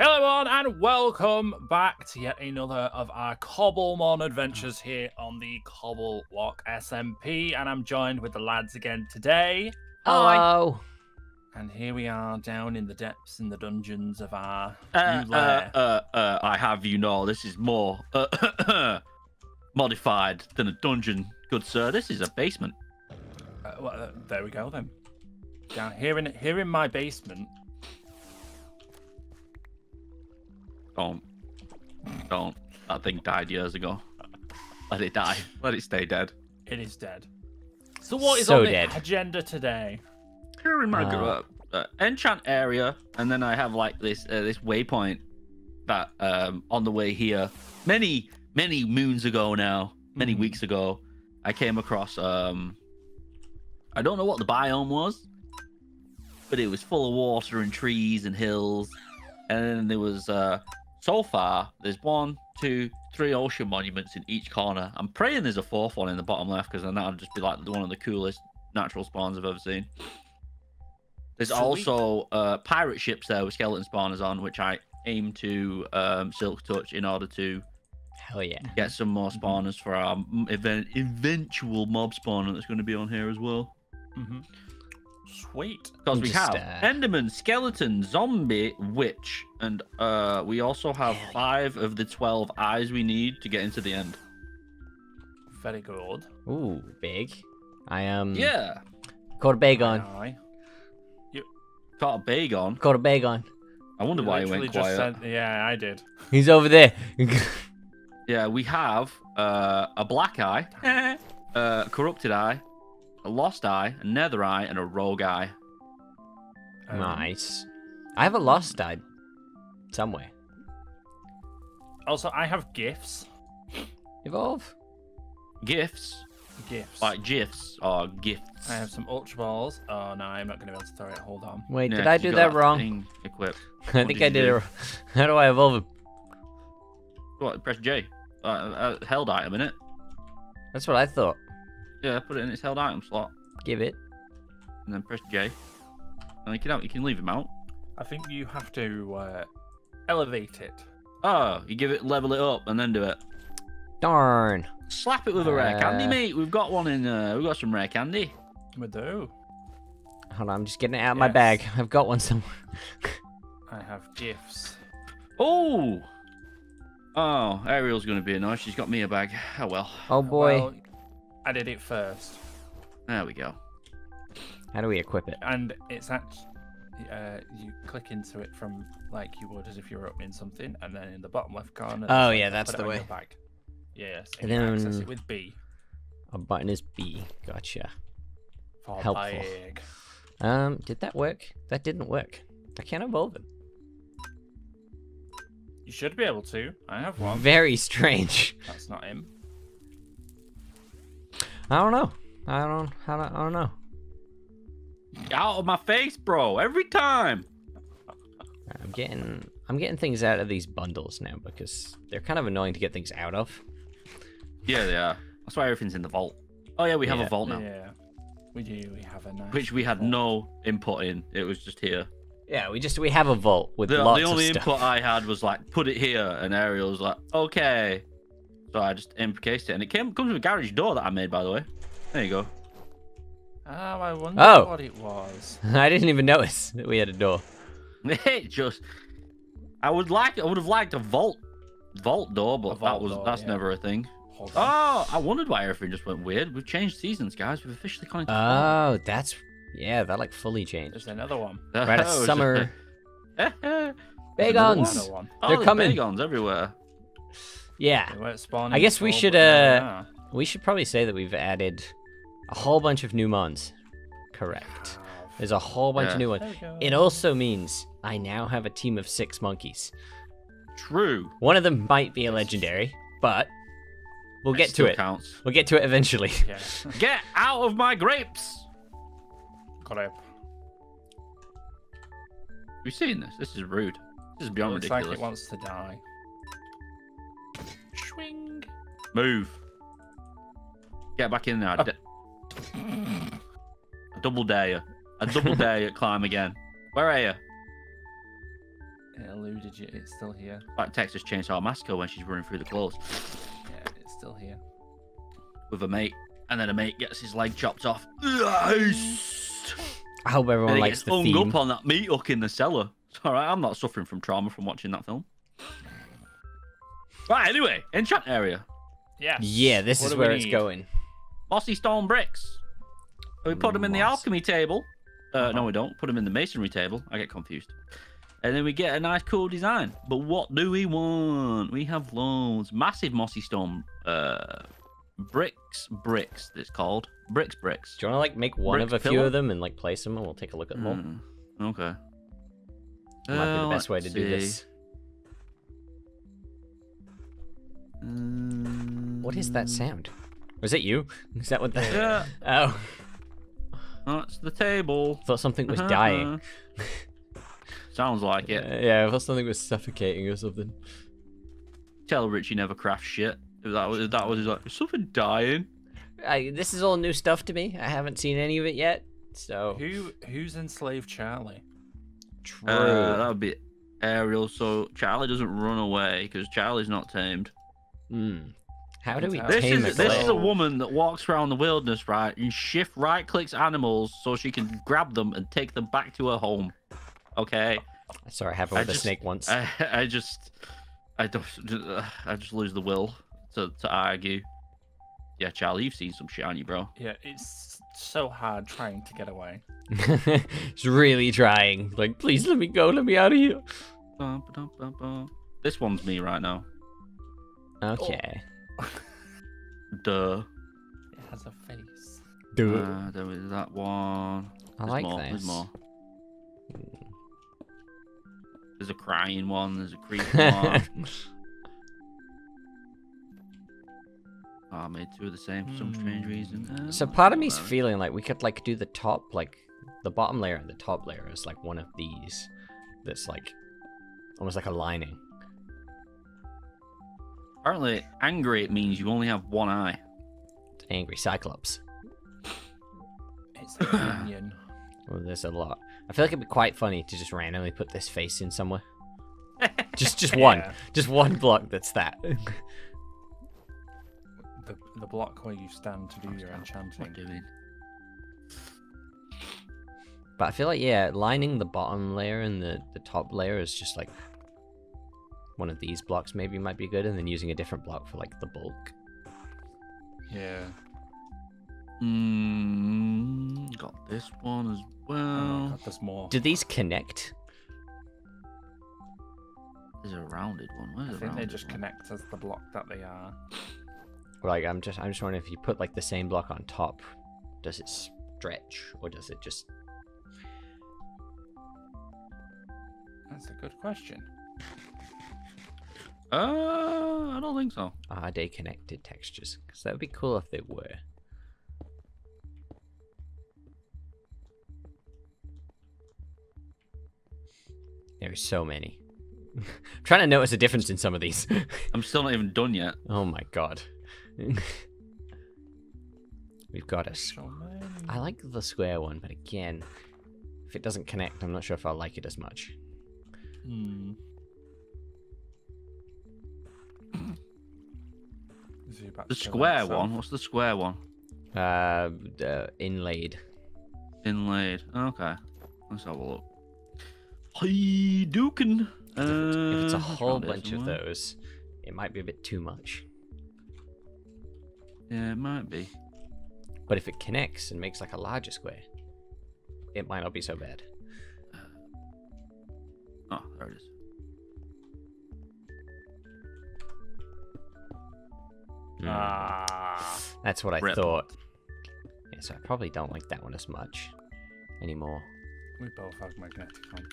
Hello everyone and welcome back to yet another of our Cobblemon adventures here on the Cobble Lock SMP, and I'm joined with the lads again today. Hello. And here we are down in the depths in the dungeons of our new lair. I have you know this is more modified than a dungeon, good sir. This is a basement. Well, there we go then. Down here in my basement. Don't. That thing died years ago. Let it die. Let it stay dead. It is dead. So what is on the agenda today? Here in my enchant area, and then I have like this this waypoint that on the way here, many moons ago now, many weeks ago, I came across I don't know what the biome was, but it was full of water and trees and hills, and then there was so far, there's 1, 2, 3 ocean monuments in each corner. I'm praying there's a fourth one in the bottom left, because then that would just be like one of the coolest natural spawns I've ever seen. There's also pirate ships there with skeleton spawners on, which I aim to silk touch in order to get some more spawners for our eventual mob spawner that's going to be on here as well. Sweet. Because we have Enderman, Skeleton, Zombie, Witch, and we also have 5 of the 12 eyes we need to get into the end. Very good. Ooh, big. I am... Yeah. Corbegon. Corbegon? Corbegon. I wonder why he went quiet. Yeah, I did. He's over there. Yeah, we have a black eye, a corrupted eye, a lost eye, a nether eye, and a rogue eye. Nice. I have a lost eye somewhere. Also, I have gifts. Evolve. Gifts? Gifts. Like gifs or gifts. I have some ultra balls. Oh, no, I'm not going to be able to throw it. Hold on. Wait, did I do that wrong? I think I did it wrong. How do I evolve him? What, press J. Held item, innit? That's what I thought. Yeah, put it in its held item slot. Give it. And then press J. And you can leave him out. I think you have to elevate it. Oh, you give it, level it up, and then do it. Darn. Slap it with a rare candy, mate. We've got one in. We've got some rare candy. We do. Hold on, I'm just getting it out of my bag. I've got one somewhere. I have gifts. Oh. Oh, Ariel's gonna be annoyed. She's got me a bag. Oh well. Oh boy. Well, I did it first. There we go. How do we equip it? And it's actually, you click into it from like you would as if you were opening something, and then in the bottom left corner. Oh yeah, that's the way. Yes, and then access it with B. A button is B. Gotcha. For helpful. Bag. Did that work? That didn't work. I can't evolve it. You should be able to. I have one. Very strange. That's not him. I don't know. I don't know. Out of my face, bro! Every time. I'm getting things out of these bundles now because they're kind of annoying to get things out of. Yeah, they are. That's why everything's in the vault. Oh yeah, we have a vault now. Yeah, we do. We have a nice which we had vault. No input in. It was just here. Yeah, we have a vault with lots of stuff. The only input I had was like put it here, and Ariel was like, okay. So I just encased it, and it comes with a garage door that I made, by the way. There you go. Oh, I wonder what it was. I didn't even notice that we had a door. It just, I would have liked a vault door, but that's never a thing. Hold on. Oh, I wondered why everything just went weird. We've changed seasons, guys. We've officially gone into fall. That's that like fully changed. There's another one. We're at a summer. Bagons. They're coming. Bagons everywhere. Yeah, I guess we should we should probably say that we've added a whole bunch of new mons. Correct. There's a whole bunch of new ones. It also means I now have a team of 6 monkeys. True. One of them might be a legendary, but we'll get to it. Counts. We'll get to it eventually. Yeah. Get out of my grapes! Correct. We've seen this. This is rude. This is beyond ridiculous. It's like it wants to die. Swing. Move. Get back in there. I double dare you. I double dare you. Climb again. Where are you? It eluded you. It's still here. Like Texas Chainsaw Massacre when she's running through the clothes. Yeah, it's still here. With her mate, and then her mate gets his leg chopped off. I hope everyone and likes the theme. He gets hung up on that meat hook in the cellar. It's all right. I'm not suffering from trauma from watching that film. Right. Anyway, enchant area. Yeah. Yeah. This is where it's going. Mossy stone bricks. We put them in the alchemy table. No, we don't. Put them in the masonry table. I get confused. And then we get a nice, cool design. But what do we want? We have loads. Massive mossy stone bricks. It's called bricks. Do you want to like make one of a few of them and like place them, and we'll take a look at them all? Okay. Might be the best way to do this. What is that sound? Was it you? Is that what that? Yeah. Oh. That's the table. Thought something was dying. Sounds like it. Yeah, I thought something was suffocating or something. Tell Richie never crafts shit. If that was like, is something dying? This is all new stuff to me. I haven't seen any of it yet. So who's enslaved Charlie? True. That would be Ariel. So Charlie doesn't run away because Charlie's not tamed. Hmm. How do we tame a slave? This is a woman that walks around the wilderness, right? And shift right clicks animals so she can grab them and take them back to her home. Okay. Sorry, I happened with a snake once. I just lose the will to argue. Yeah, Charlie, you've seen some shit, haven't you, bro? Yeah, it's so hard trying to get away. It's really trying. Like, please let me go, let me out of here. This one's me right now. Okay. Oh. Duh. It has a face. Duh. There is that one. There's more. There's a crying one. There's a creepy one. I made two of the same for some strange reason. So part of me's feeling like we could like do the top, like the bottom layer and the top layer is like one of these. That's like almost like a lining. Apparently, angry it means you only have one eye. Angry Cyclops. It's an minion. Well, there's a lot. I feel like it'd be quite funny to just randomly put this face in somewhere. just one. Yeah. Just one block that's that. the block where you stand to do your enchanting. But I feel like, yeah, lining the bottom layer and the top layer is just like... one of these blocks maybe might be good, and then using a different block for like the bulk. Yeah. Got this one as well. Oh, got this more. Do these connect? There's a rounded one. I think they just connect as the block that they are. Like I'm just wondering if you put like the same block on top, does it stretch or does it just? That's a good question. I don't think so. Are they connected textures? Because that would be cool if they were. There are so many. I'm trying to notice a difference in some of these. I'm still not even done yet. Oh my god. We've got a... I like the square one, but again, if it doesn't connect, I'm not sure if I like it as much. Hmm. The square one? What's the square one? Inlaid. Inlaid. Okay. Let's have a look. Hey, Dukin. If it's a whole bunch of those, it might be a bit too much. Yeah, it might be. But if it connects and makes like a larger square, it might not be so bad. Oh, there it is. That's what I thought. Yeah, so I probably don't like that one as much anymore. We both have magnetic on.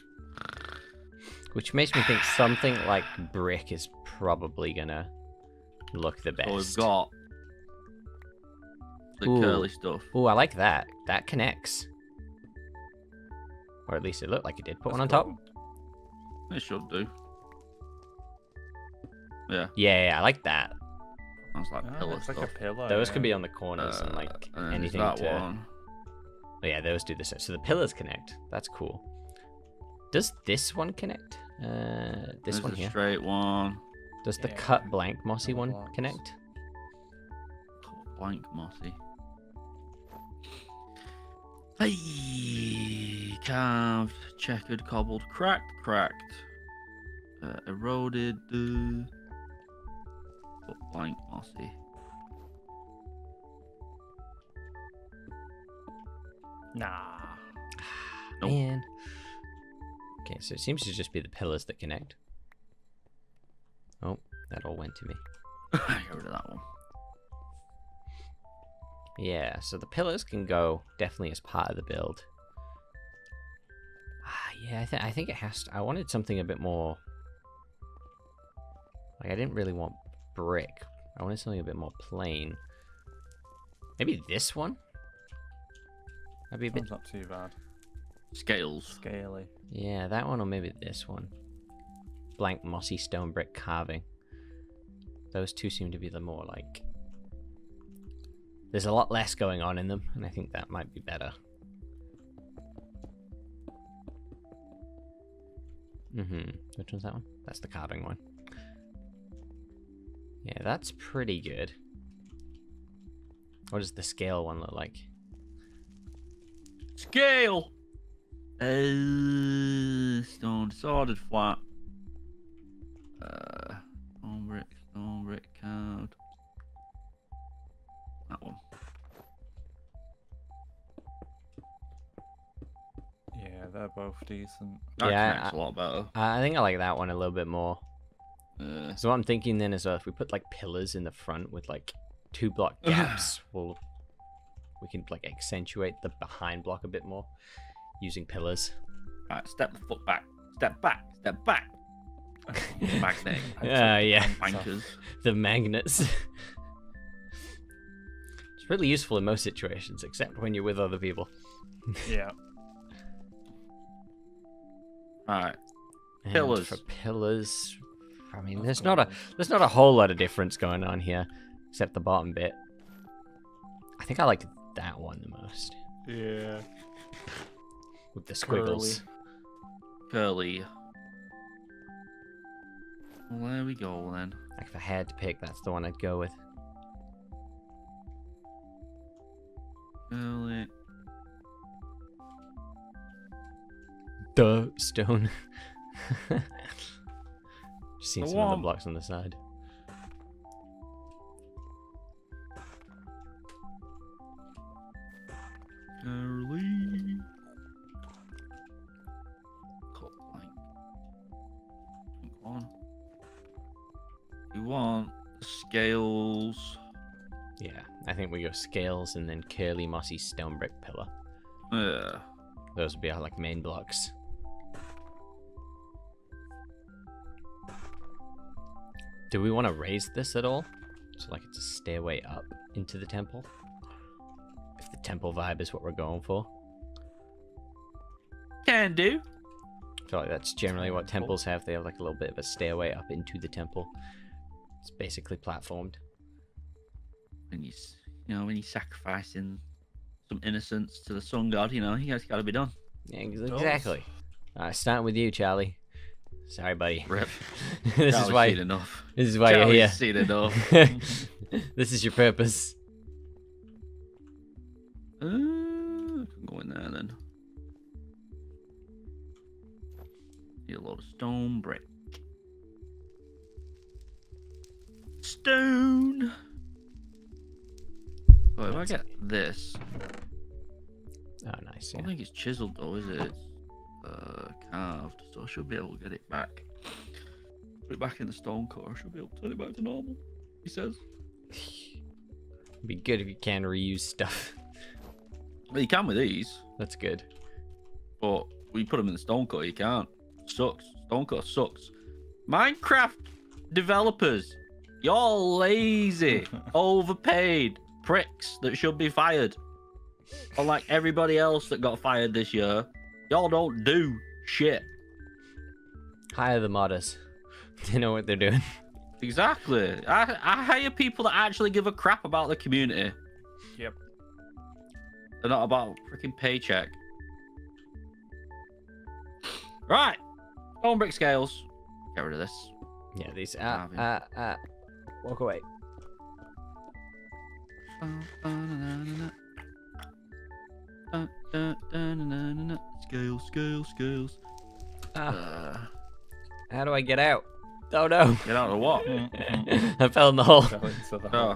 Which makes me think something like brick is probably gonna look the best. So we've got the curly stuff. Ooh, I like that. That connects. Or at least it looked like it did. Put one on top. It should do. Yeah. Yeah, I like that. It's like pillar stuff. Like a pillar, those could be on the corners and like anything that one. Oh yeah, those do this. So the pillars connect. That's cool. Does this one connect? This There's one a here. Straight one. Does the cut blank mossy one connect? Cut blank mossy. Hey, carved, checkered, cobbled, cracked, cracked, eroded, cut blank mossy. Nah. Nope. Man. Okay, so it seems to just be the pillars that connect. Oh, that all went to me. I got rid of that one. Yeah, so the pillars can go definitely as part of the build. Yeah, I think it has to... I wanted something a bit more... Like, I didn't really want brick. I wanted something a bit more plain. Maybe this one? That'd be a bit... not too bad. Scales. Scaly. Yeah, that one or maybe this one. Blank mossy stone brick carving. Those two seem to be the more like... There's a lot less going on in them, and I think that might be better. Mm-hmm. Which one's that one? That's the carving one. Yeah, that's pretty good. What does the scale one look like? Scale! Stone, sorted flat. Stone brick, carved. That one. Yeah, they're both decent. That connects a lot better. I think I like that one a little bit more. So what I'm thinking then is if we put like pillars in the front with like 2 block gaps, we can like accentuate the behind block a bit more using pillars. Alright, step the foot back. Step back. Step back. Magnet. Yeah. Bankers. The magnets. It's really useful in most situations, except when you're with other people. Yeah. Alright. Pillars. For pillars. I mean, there's not a whole lot of difference going on here, except the bottom bit. I think I liked that one the most. Yeah. With the squiggles. Curly. Well, there we go then. Like if I had to pick, that's the one I'd go with. Curly. Duh, stone. Just seen some other blocks on the side. Curly. We want scales. Yeah, I think we go scales and then curly mossy stone brick pillar. Yeah. Those would be our like main blocks. Do we want to raise this at all? So like it's a stairway up into the temple? If the temple vibe is what we're going for. Can do. I feel like that's generally what temples have. They have like a little bit of a stairway up into the temple. It's basically platformed. And you know, when you're sacrificing some innocence to the sun god, you know, it's got to be done. Yeah, exactly. Oh. All right, starting with you, Charlie. Sorry, buddy. Rip. This is why Charlie's you're here. Seen enough. This is your purpose. I can go in there then. Need a lot of stone brick. Stone. Wait, if I get this. Oh, nice. Yeah. I don't think it's chiseled though, is it? It's carved, so I should be able to get it back. Put it back in the stone core. I should be able to turn it back to normal. He says. It'd be good if you can reuse stuff. Well, you can with these. That's good. But when you put them in the stone core, you can't. Sucks. Stone core sucks. Minecraft developers. You're lazy, overpaid pricks that should be fired. Unlike everybody else that got fired this year, y'all don't do shit. Hire the modders. They know what they're doing. Exactly. I hire people that actually give a crap about the community. Yep. They're not about freaking paycheck. Right. Stone brick scales. Get rid of this. Yeah, these. Walk away. Scales, scales, scales. How do I get out? Don't know. Get out of what? I fell in the hole. Fell into the hole.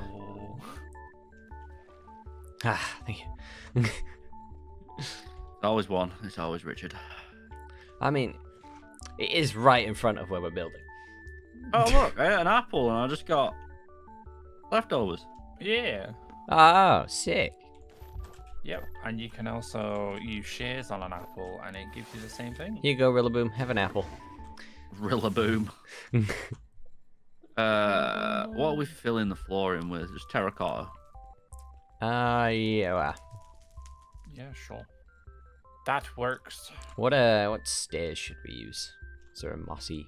Ah, thank you. Always one. It's always Richard. I mean, it is right in front of where we're building. Oh look, I ate an apple and I just got leftovers. Yeah. Oh, sick. Yep, and you can also use shears on an apple and it gives you the same thing. Here you go, Rillaboom, have an apple. Rillaboom. What are we filling the floor in with? Just terracotta. Yeah. Yeah, sure. That works. What stairs should we use? Is there a mossy?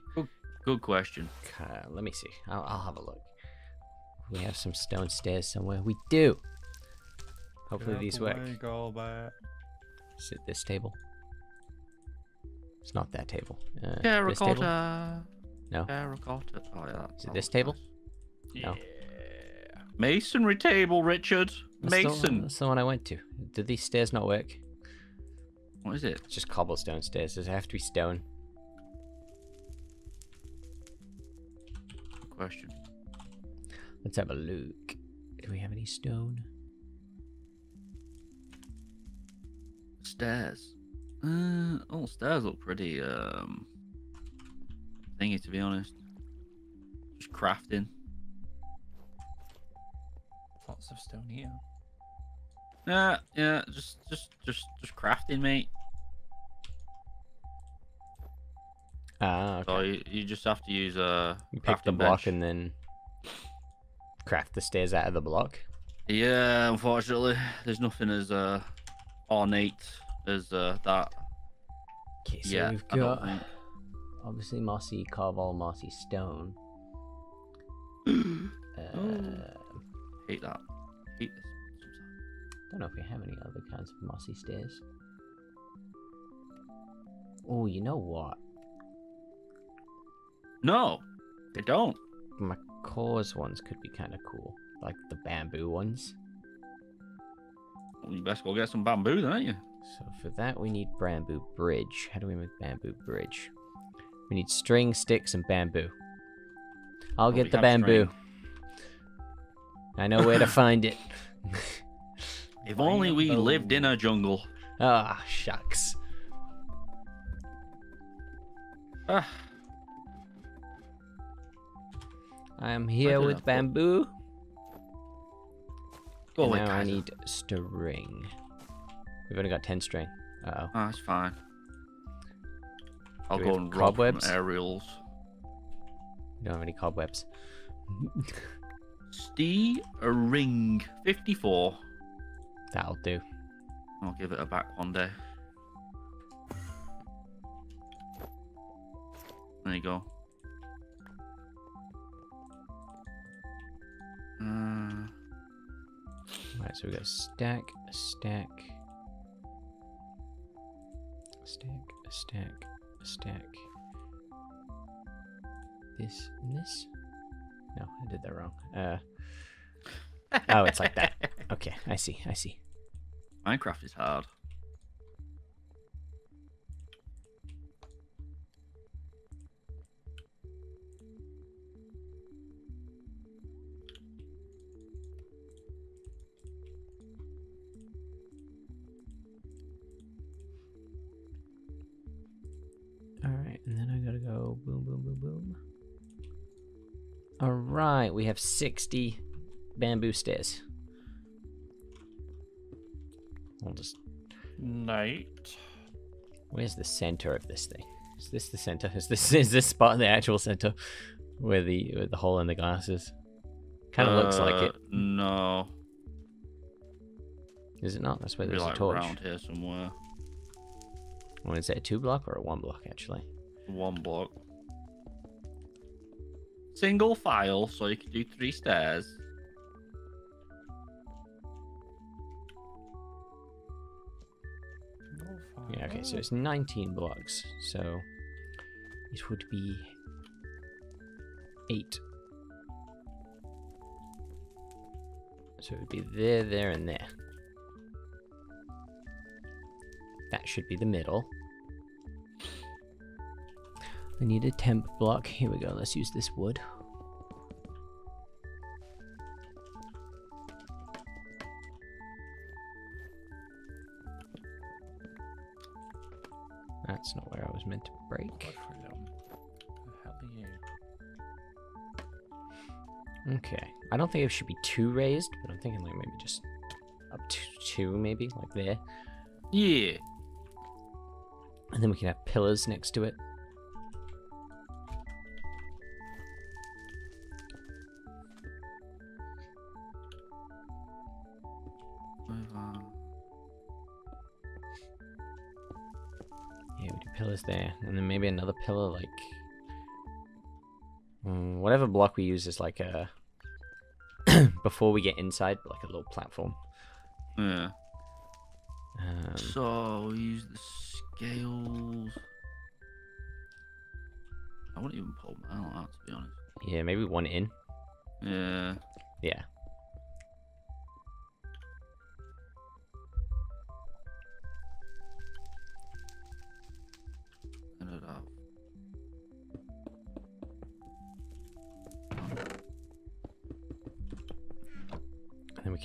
Good question. Let me see. I'll have a look. We have some stone stairs somewhere. We do. Hopefully these work. Is it this table? It's not that table. Terracotta. No. Terracotta. Oh, yeah, is it this table? Nice. No. Yeah. Masonry table, Richard. Mason. That's the one I went to. Did these stairs not work? What is it? It's just cobblestone stairs. Does it have to be stone? Good question. Let's have a look. Do we have any stone? Stairs. All stairs look pretty thingy, to be honest. Just crafting. Lots of stone here. Yeah, just crafting, mate. Ah, okay. So you just have to use a pick the block and then craft the stairs out of the block. Yeah, unfortunately, there's nothing as ornate as that. Okay, so yeah, we've got obviously mossy cobble, mossy stone. Hate that. Hate this. Don't know if we have any other kinds of mossy stairs. Oh, you know what? No, they don't. My cause ones could be kind of cool, like the bamboo ones. Well, you best go get some bamboo, then, ain't you? So for that, we need bamboo bridge. How do we make bamboo bridge? We need string, sticks, and bamboo. I'll get the bamboo. String. I know where to find it. If only we lived in a jungle. Ah, oh, shucks. I am here with bamboo. Go away, Kaiser. I need string. We've only got 10 string. Uh-oh. Oh, that's fine. I'll go and rob aerials. We don't have any cobwebs. Steering 54. That'll do. I'll give it a back one day. There you go. Right, so we got stack, a stack, a stack, a stack, a stack. This and this? No, I did that wrong. Oh, it's like that. Okay, I see, I see. Minecraft is hard. All right, and then I gotta go boom, boom, boom, boom. All right, we have 60 bamboo stairs. I'll just... Night. Where's the center of this thing? Is this the center? Is this spot the actual center where the hole in the glass is? Kind of looks like it. No. Is it not? That's where there's a torch. Around here somewhere. Well, is it a 2 block or a 1 block actually? 1 block. Single file, so you can do 3 stairs. Yeah, okay, so it's 19 blocks, so it would be 8. So it would be there, there, and there. That should be the middle. I need a temp block. Here we go, let's use this wood. That's not where I was meant to break. Okay, I don't think it should be too raised, but I'm thinking like maybe just up to 2, maybe, like there. Yeah. And then we can have pillars next to it. There, and then maybe another pillar, like whatever block we use is like a before we get inside, like a little platform. Yeah. So we use the scales. I wouldn't even pull them out like that, to be honest. Yeah, maybe one in. Yeah. Yeah.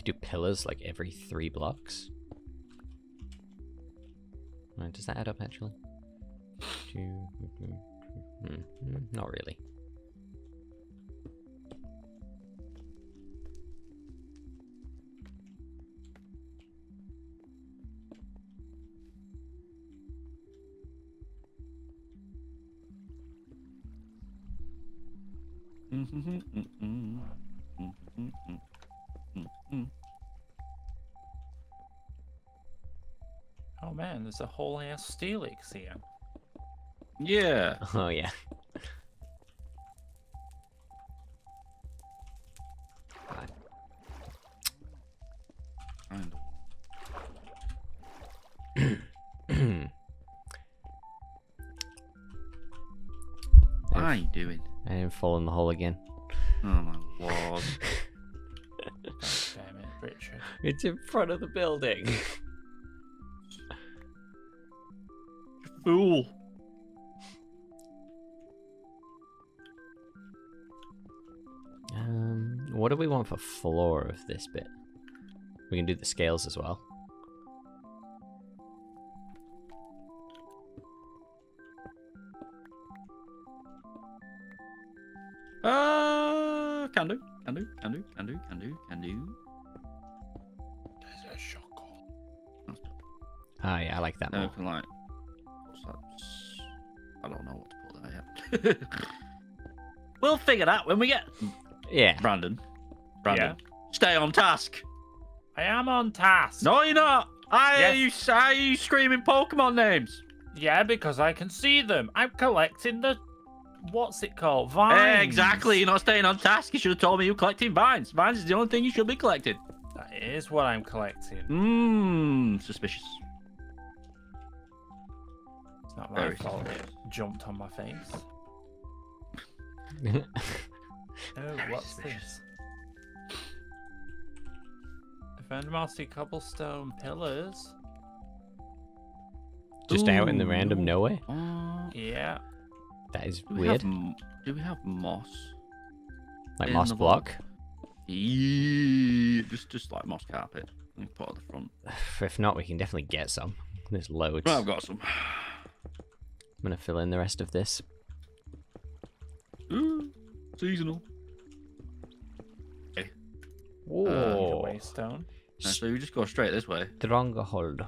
Do pillars like every 3 blocks. Right, does that add up actually? Not really. Oh man, there's a whole ass Steelix here. Yeah. Oh yeah. God. What are you doing? I didn't fall in the hole again. Oh my lord. Damn it, Richard. It's in front of the building. Fool. What do we want for floor of this bit? We can do the scales as well. Can do. There's a shock hole. Ah, yeah, I like that more. Like, I don't know what to put there yet. We'll figure that when we get. Yeah. Brandon. Yeah. Stay on task. I am on task. No, you're not. Are you screaming Pokemon names? Yeah, because I can see them. I'm collecting the. What's it called? Vines. Exactly. You're not staying on task. You should have told me you're collecting vines. Vines is the only thing you should be collecting. That is what I'm collecting. Mmm. Suspicious. Not my fault. Jumped on my face. Oh, what's this? Defend Master cobblestone pillars. Just out in the random nowhere. Yeah. That is weird. Do we have moss? Like moss block? Yeah, just like moss carpet. Put at the front. If not, we can definitely get some. There's loads. Well, I've got some. I'm gonna fill in the rest of this. Ooh, seasonal. Okay. Whoa. Waystone. So you just go straight this way. Stronghold.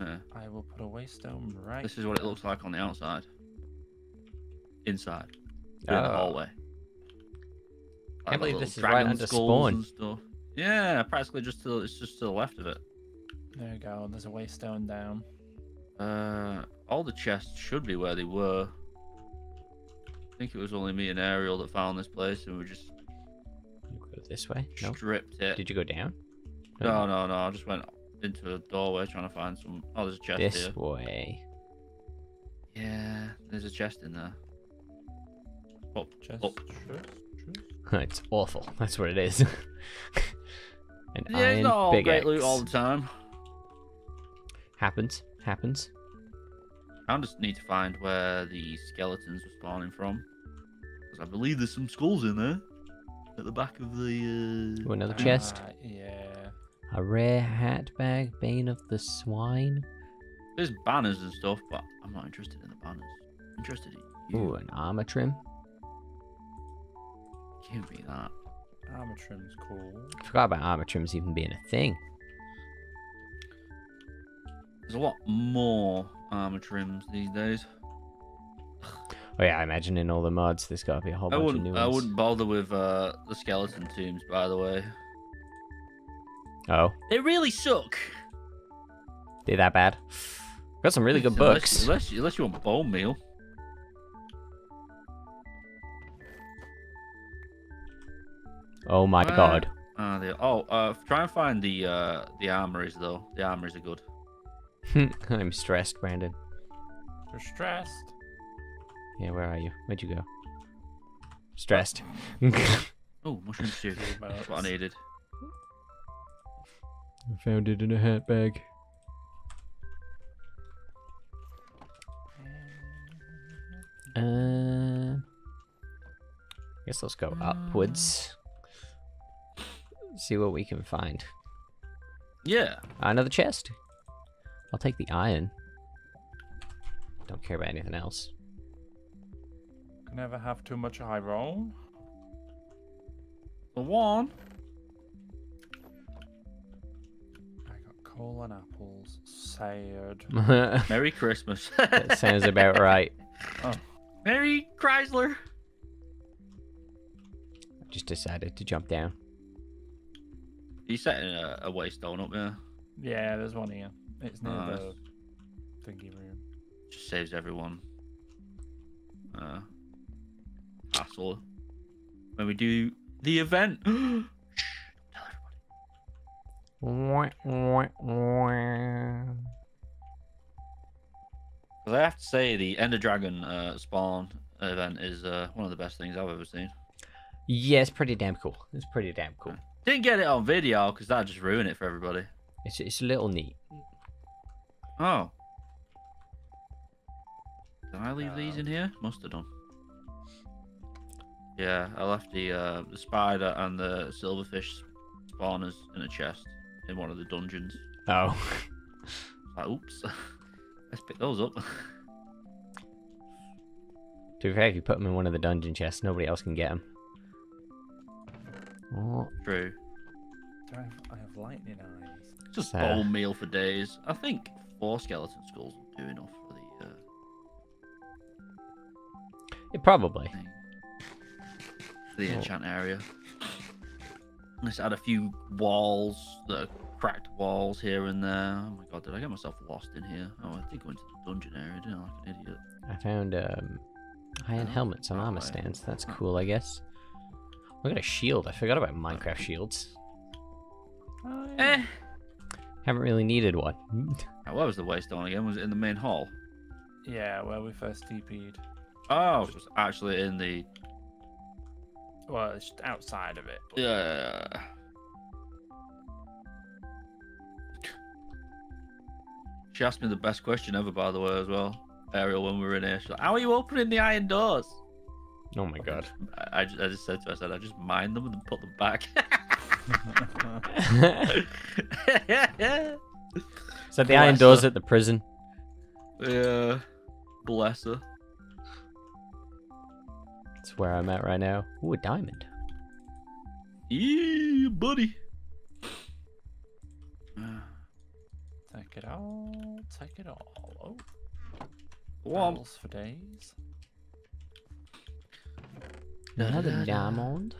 Yeah. I will put a waystone right. This is what it looks like on the outside. Inside. In the hallway. I can't believe this is right under spawn. Yeah, practically just to, it's just to the left of it. There you go. There's a waystone down. All the chests should be where they were. I think it was only me and Ariel that found this place, and we just go this way. Stripped it. Did you go down? No. I just went into a doorway trying to find some. Oh, there's a chest here. This way. Yeah, there's a chest in there. Up, chest. Up. It's awful. That's what it is. An yeah, iron it's not all great loot all the time. Happens. Happens. I just need to find where the skeletons are spawning from. Because I believe there's some skulls in there. At the back of the... Oh, another chest. Yeah. A rare hat bag, Bane of the Swine. There's banners and stuff, but I'm not interested in the banners. I'm interested in you. Ooh, an armor trim. Give me that. Armor trim's cool. I forgot about armor trims even being a thing. There's a lot more armor trims these days. Oh yeah, I imagine in all the mods there's got to be a whole bunch of new ones. I wouldn't bother with the skeleton tombs, by the way. Oh. They really suck. They're that bad. Got some really good books. Unless you want bone meal. Oh my god. Try and find the armories though. The armories are good. I'm stressed, Brandon. You're stressed. Yeah, where are you? Where'd you go? Stressed. Oh, mushroom soup. That's what I needed. I found it in a hat bag. I guess let's go upwards. See what we can find. Yeah. Another chest. I'll take the iron. Don't care about anything else. Can never have too much high roll. The one. I got coal and apples. Sad. Merry Christmas. That sounds about right. Oh. Merry Chrysler. I just decided to jump down. You setting a waystone up there? Yeah, there's one here. It's near the thingy room. Just saves everyone. Hassle. When we do the event. Shh, tell everybody. Because I have to say, the Ender Dragon spawn event is one of the best things I've ever seen. Yeah, it's pretty damn cool. It's pretty damn cool. Didn't get it on video because that just ruined it for everybody. It's a little neat. Oh. Did I leave these in here? Must have done. Yeah, I left the spider and the silverfish spawners in a chest in one of the dungeons. Oh. Like, oops. Let's pick those up. To be fair, if you put them in one of the dungeon chests, nobody else can get them. Oh. True. I have lightning eyes. Just bone meal for days. I think 4 skeleton skulls will do enough for the. It probably. For the enchant area. Let's add a few walls, the cracked walls here and there. Oh my god, did I get myself lost in here? Oh, I did go into the dungeon area, didn't I? Like an idiot. I found iron helmets and armor stands. That's cool, I guess. We got a shield. I forgot about Minecraft shields. Haven't really needed one. Now, where was the waystone again? Was it in the main hall? Yeah, where we first TP'd. Oh, it was actually in the... Well, it's just outside of it. But... Yeah. She asked me the best question ever, by the way, as well. Ariel, when we were in here, she's like, how are you opening the iron doors? Oh my god. I just said to myself, I just mine them and then put them back. So the iron doors at the prison. Yeah. Bless her. That's where I'm at right now. Ooh, a diamond. Yeah, buddy. Take it all. Take it all. Oh. Walls for days. Another diamond.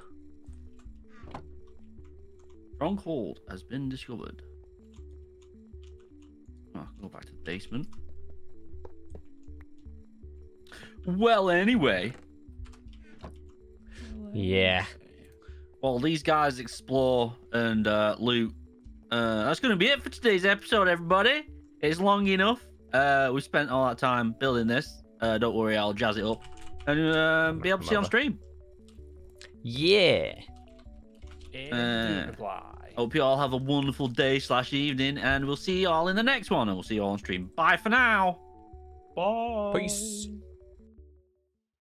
Stronghold has been discovered. Oh, I can go back to the basement. Well, anyway. Yeah. Well, these guys explore and loot. That's going to be it for today's episode, everybody. It's long enough. We spent all that time building this. Don't worry, I'll jazz it up and be able to see on stream. Yeah. Hope you all have a wonderful day/evening, and we'll see you all in the next one. And we'll see you all on stream. Bye for now. Bye. Peace.